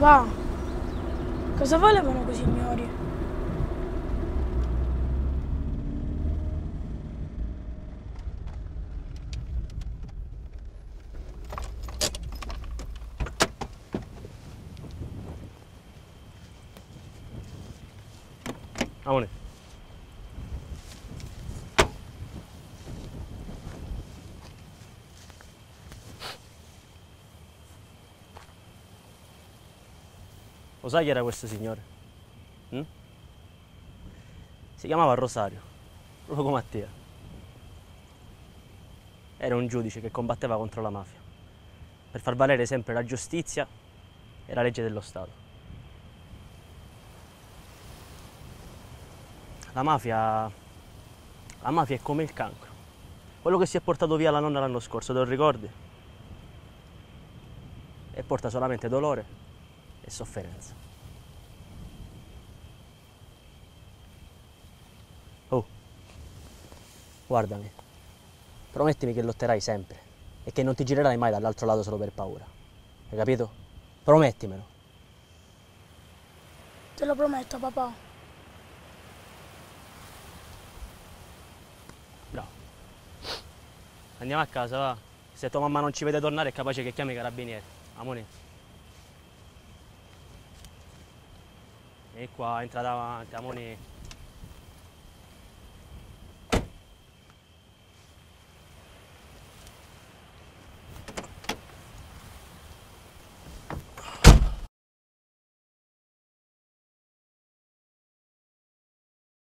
Papà, cosa volevano quei signori? Vámonos. Lo sai chi era questo signore? Si chiamava Rosario Loco Mattia. Era un giudice che combatteva contro la mafia per far valere sempre la giustizia e la legge dello Stato. La mafia è come il cancro, quello che si è portato via la nonna l'anno scorso, te lo ricordi? E porta solamente dolore e sofferenza. Oh, guardami, promettimi che lotterai sempre e che non ti girerai mai dall'altro lato solo per paura, hai capito? Promettimelo. Te lo prometto, papà. Andiamo a casa, va. Se tua mamma non ci vede tornare è capace che chiami i carabinieri. Amore. E qua, entra davanti, amore.